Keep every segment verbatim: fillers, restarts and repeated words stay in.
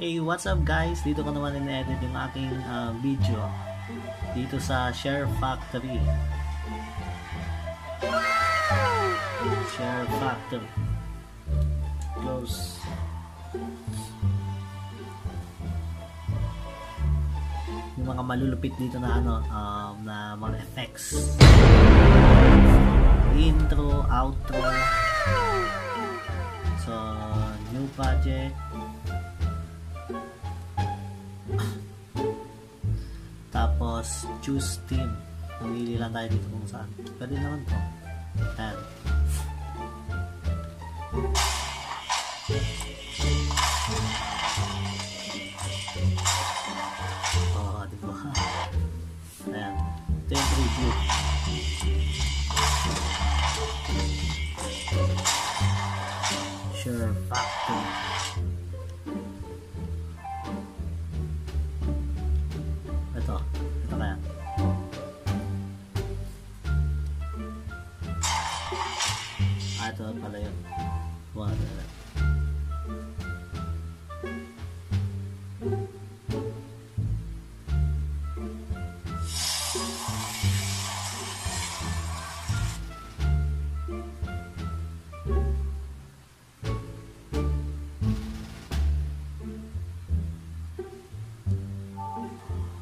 Hey, what's up guys? Dito ko naman in-edit yung aking uh, video dito sa Share Factory. Share Factory. Close. Yung mga malulupit dito na ano, um, na mga effects. Intro, outro. So, new project. Tapos choose team, mamili lang tayo dito kung saan pwede naman to. Ayan, oh diba, ayan, ito yung preview. Share Factory. Ito pala yun. Wala na.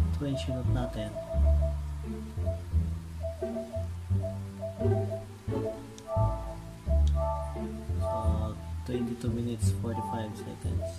Ito yung sinunod natin. twenty-two minutes forty-five seconds.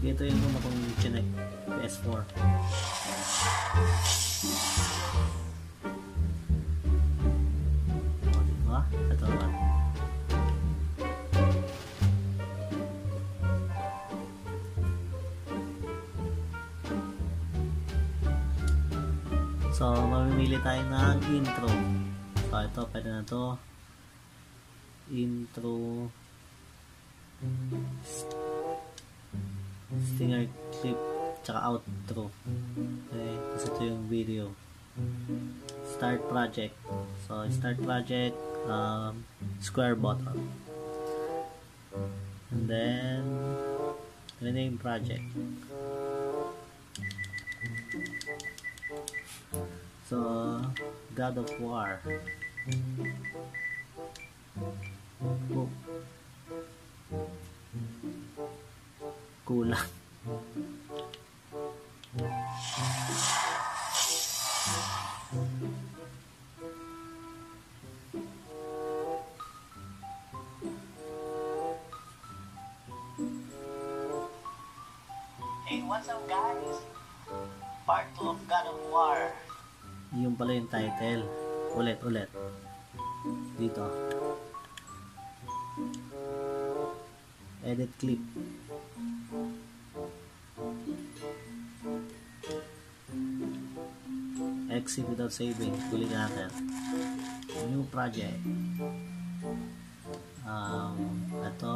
Dito yung mga kong chinek P S four. O diba? Ito naman. So mamimili tayo ng intro. So ito, pwede na to. Intro, stinger clip, tsaka outro. Okay, kasi ito yung video. Start project. So start project, um, square button. And then rename project. So God of War. Oh. Kulang. Hey, what's up guys? Part two of God of War. Yung pala yung title. Ulit, ulit. Dito. Edit clip. Exit without saving. Kulit natin. New project. Um, ito.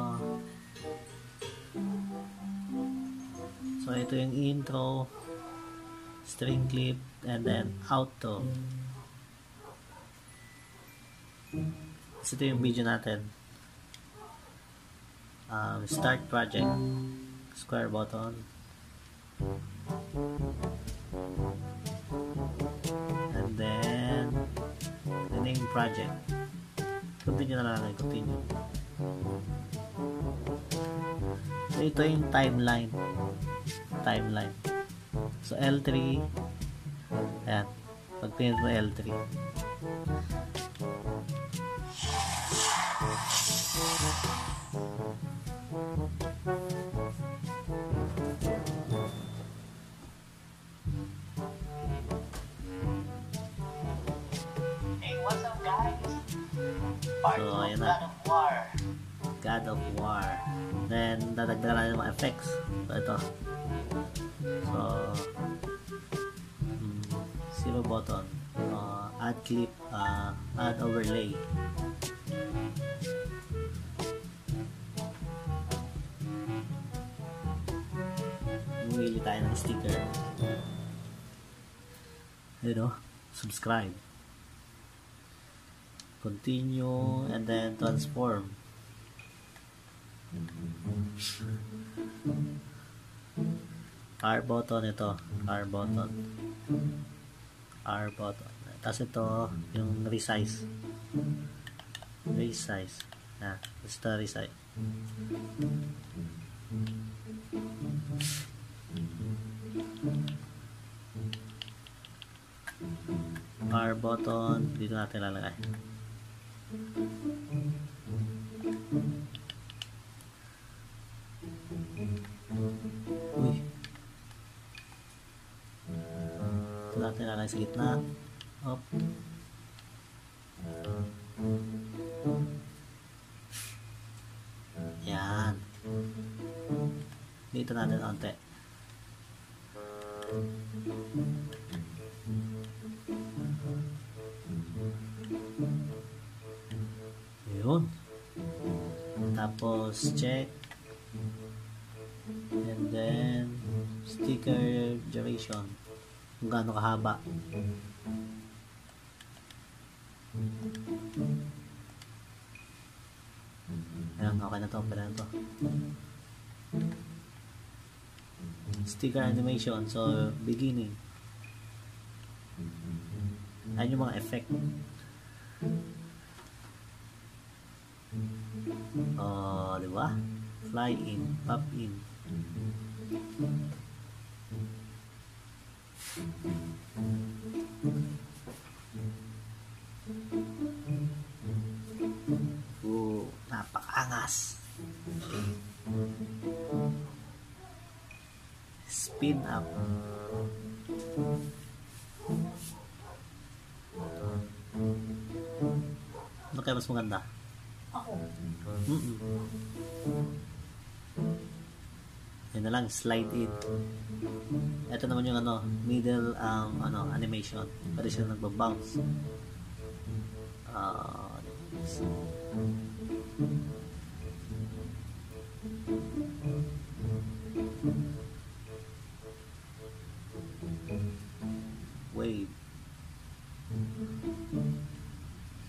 So, ito yung intro. String clip and then outro. So, ito yung video natin. Um, start project. Square button. And then the name project. Continue na lang. Continue. So, ito yung timeline. Timeline. So L three. Ayan. Pag-pinit mo L three. Hey, what's up guys? Part so, ayan na. God of War. God of War. Then, dadagdagan natin mga effects. So, ito. So, mm, zero button, uh, add clip, uh, add overlay. Mumili tayo ng sticker. Ayun o, subscribe. Continue, and then transform. R button ito. R button. R button. Tapos ito, yung resize. Resize. Ah, basta resize. R button. Dito natin lalagay. Uy. Ito natin lalagay sa gitna. Up. Yan. Dito natin onte. Yun. Tapos check, and then sticker duration, kung gaano kahaba. Ayan, okay na to, okay na to. Sticker animation, so beginning. Ayan yung mga effect. Oh, di ba? Fly in, pop in. Oh, napakaangas. Spin up. Ano kaya mas maganda? Mm-mm. Yan na lang, slide in. Ito naman yung ano, middle um, ano, animation. Pwede siya nagbabounce. Uh, wave.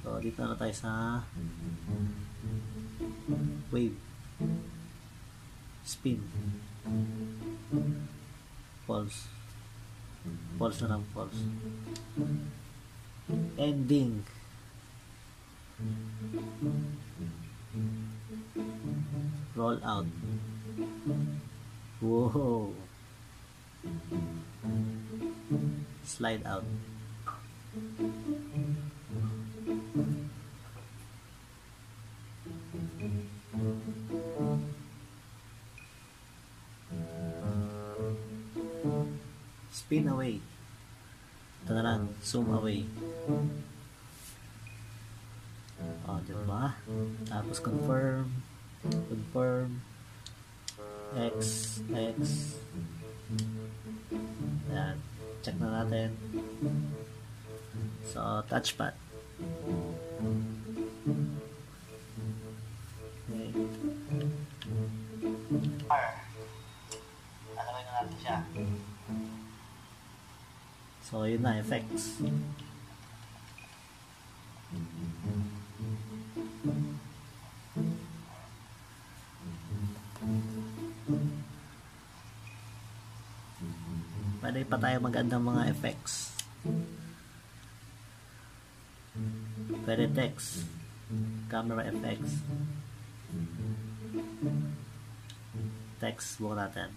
So, dito na tayo sa wave, spin, pulse, pulse na ng pulse, ending. Roll out. Whoa. Slide out. Spin away. Ito na lang, zoom away. O, diba? Tapos confirm, confirm, X, X. Ayan, check na natin. So, touchpad. Okay. Alamay na natin siya. So, yun na, effects. Pwede pa tayo magandang mga effects. Pwede text. Camera effects. Text, buka natin.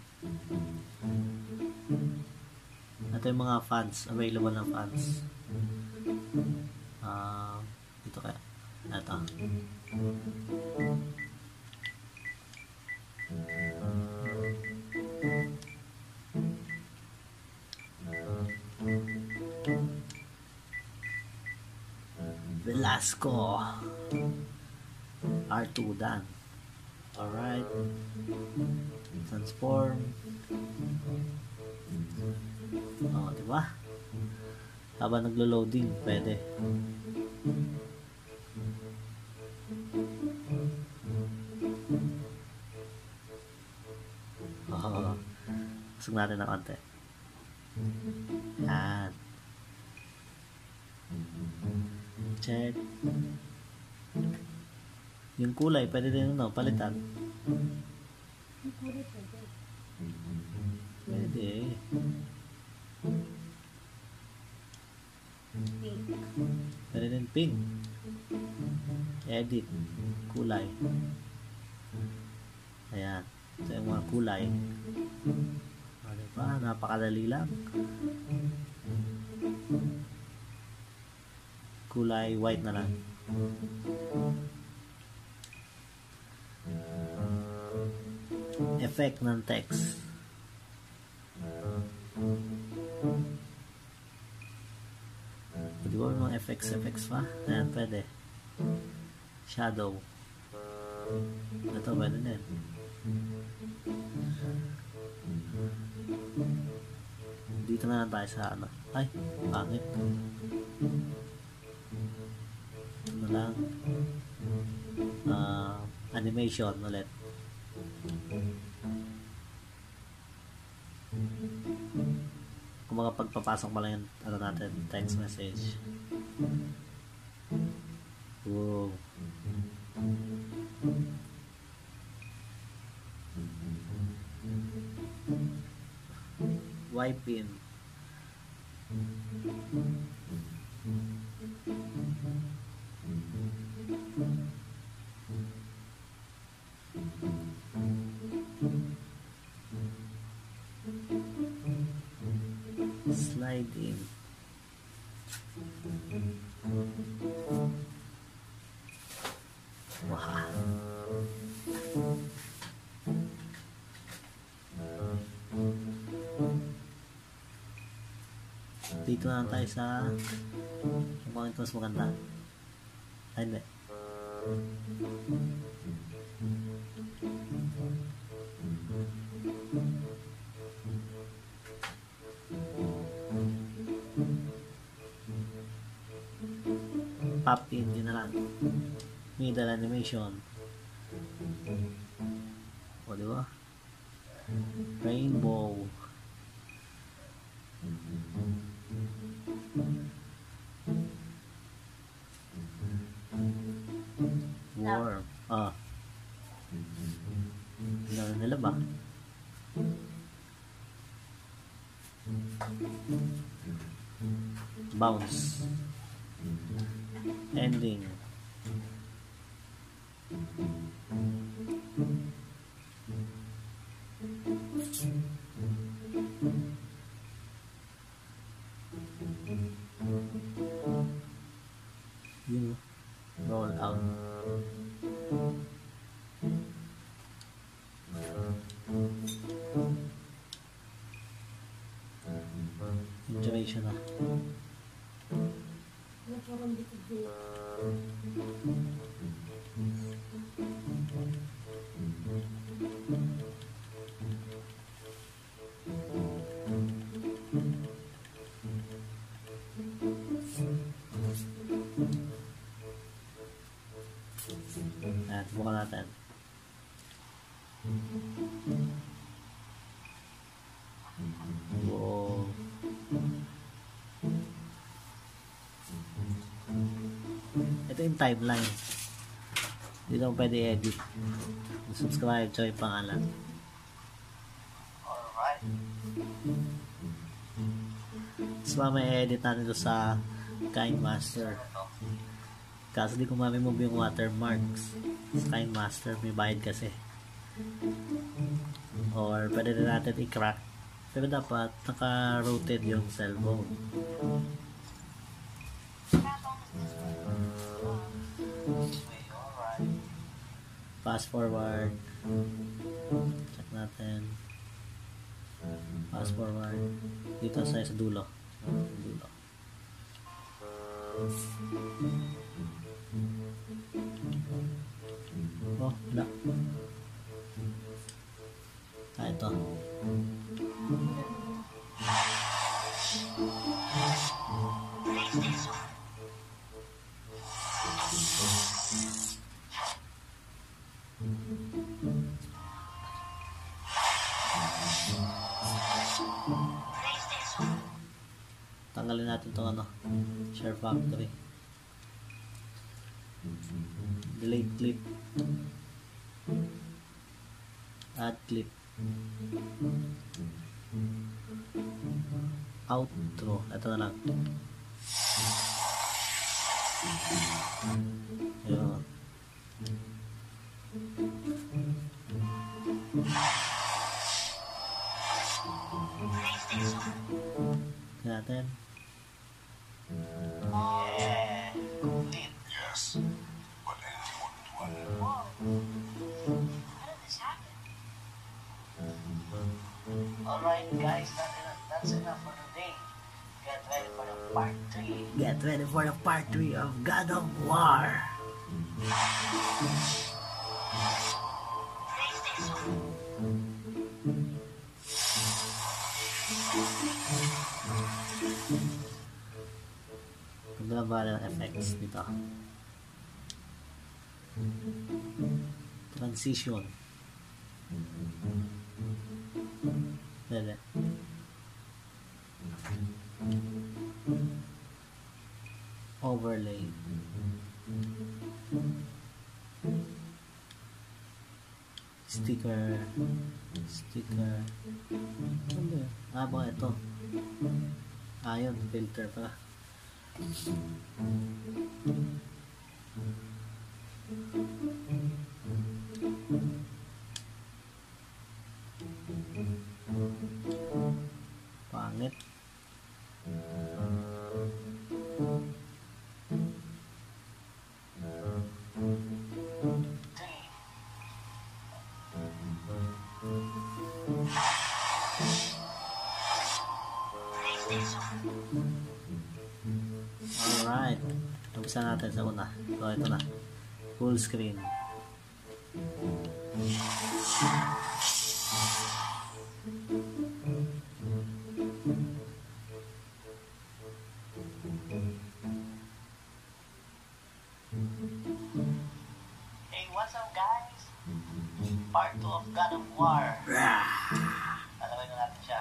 Ito yung mga fans, available na fans. Uh, ito kaya. Ito. Velasco. R two, done. Alright. Transform. Oh, diba? Habang naglo-loading, pwede. Oh, pasok natin na konti. Yan. Check. Yung kulay, pwede din ano, palitan. Pwede eh. Pwede din pink. Edit. Kulay. Ayan. Ito yung mga kulay. O diba? Napakadali lang. Kulay white na lang. Effect ng text. Di ba may mga effects, effects pa? Ayan, pwede. Shadow. Ito, pwede din. Dito na lang tayo sa ano. Ay, pangit. Ito na lang. Uh, animation ulit. Kung mga pagpapasok pa lang yung ano natin, text message. Wow. Wipe in. Slide in. Wow. Dito na tayo sa mukhang ito mas maganda. Ay, hindi. Pop in, yun na lang. Middle animation. O, diba? Rainbow. Warm. Ah. Gano'n nila ba? Bounce. Ending. You roll out. Duration na. Ayan, buka natin. Wow. Ito yung timeline. Dito mo pwede i-edit. Subscribe, tsaka yung pangalan. Alright. So, mamaya i-edit natin ito sa KineMaster. Kaso di ko mamimove yung watermarks sa KineMaster, may bayad kasi. Or pwede na natin i-crack, pero dapat naka-rotate yung cellphone. Fast forward, check natin. Fast forward dito sa dulo, dulo. Oh, wala. Ah, ito. Tanggalin natin itong ano, Share Factory. delete clip add clip outro, ito na lang. Ayan. Natin. Yes. But anyone would want how did this happen? Alright guys, that's enough for today. Get ready for the part three. Get ready for the part three of God of War. Ganda ba ng effects dito? Transition. Dali. Overlay. Sticker. Sticker. Ano? Ah, baka ito. Ah, yun. Filter pala. Pangit. Alright, tapos natin sa una. So ito na, full screen. Hey, what's up guys? Part two of God of War. Talawin na natin siya.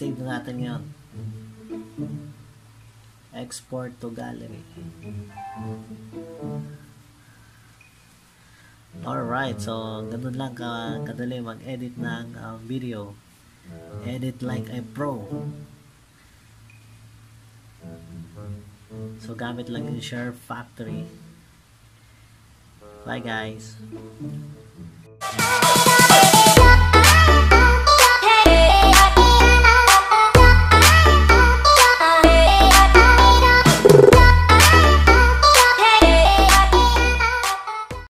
Save na natin yun. Export to gallery. Alright, so ganun lang ka, kadali mag-edit ng uh, video. Edit like a pro. So gamit lang yung Share Factory. Bye guys.